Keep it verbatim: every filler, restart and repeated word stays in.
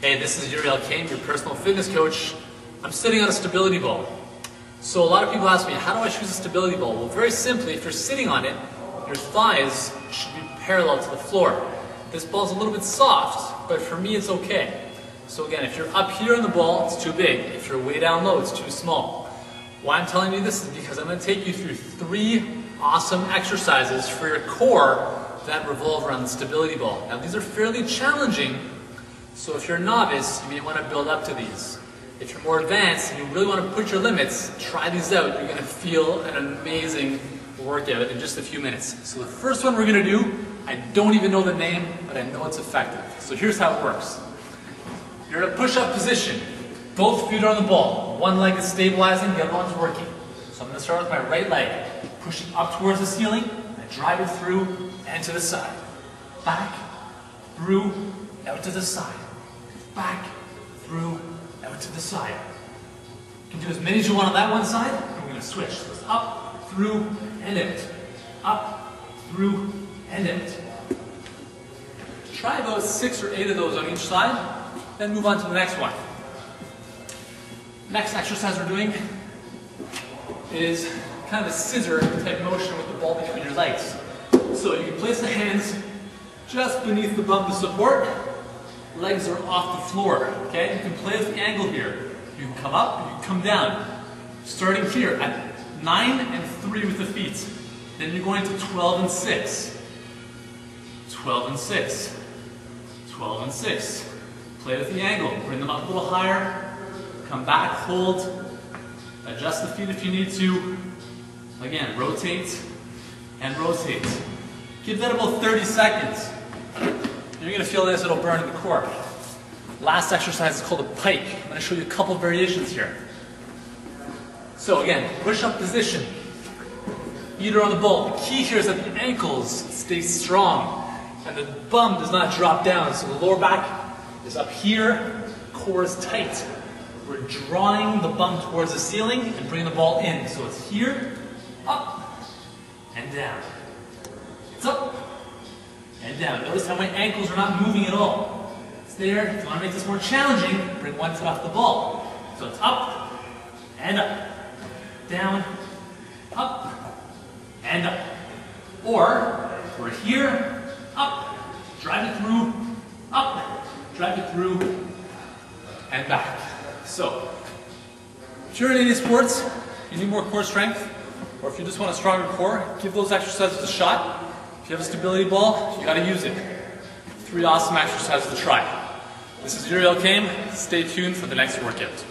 Hey, this is Yuri Elkaim, your personal fitness coach. I'm sitting on a stability ball. So a lot of people ask me, how do I choose a stability ball? Well, very simply, if you're sitting on it, your thighs should be parallel to the floor. This ball's a little bit soft, but for me it's okay. So again, if you're up here on the ball, it's too big. If you're way down low, it's too small. Why I'm telling you this is because I'm going to take you through three awesome exercises for your core that revolve around the stability ball. Now these are fairly challenging, so if you're a novice, you may want to build up to these. If you're more advanced and you really want to push your limits, try these out. You're going to feel an amazing workout in just a few minutes. So the first one we're going to do, I don't even know the name, but I know it's effective. So here's how it works. You're in a push-up position. Both feet are on the ball. One leg is stabilizing, the other one's working. So I'm going to start with my right leg. Push it up towards the ceiling, and I drive it through and to the side. Back, through, out to the side. Back, through, out to the side. You can do as many as you want on that one side, and we're going to switch. So it's up, through, and out. Up, through, and out. Try about six or eight of those on each side, then move on to the next one. Next exercise we're doing is kind of a scissor type motion with the ball between your legs. So you can place the hands just beneath the bum to support. Legs are off the floor, okay? You can play with the angle here. You can come up, you can come down. Starting here at nine and three with the feet. Then you're going to twelve and six. twelve and six. twelve and six. Play with the angle. Bring them up a little higher. Come back, hold. Adjust the feet if you need to. Again, rotate and rotate. Give that about thirty seconds. You're going to feel this, it'll burn in the core. Last exercise is called a pike. I'm going to show you a couple of variations here. So again, push-up position. Feet are on the ball. The key here is that the ankles stay strong and the bum does not drop down. So the lower back is up here, core is tight. We're drawing the bum towards the ceiling and bringing the ball in. So it's here, up, and down. It's up, and down. Notice how my ankles are not moving at all. It's there. If you want to make this more challenging, bring one foot off the ball. So it's up, and up. Down, up, and up. Or, we're here, up, drive it through, up, drive it through, and back. So, if you're in any sports, you need more core strength, or if you just want a stronger core, give those exercises a shot. If you have a stability ball, you gotta use it. Three awesome exercises to try. This is Yuri Elkaim. Stay tuned for the next workout.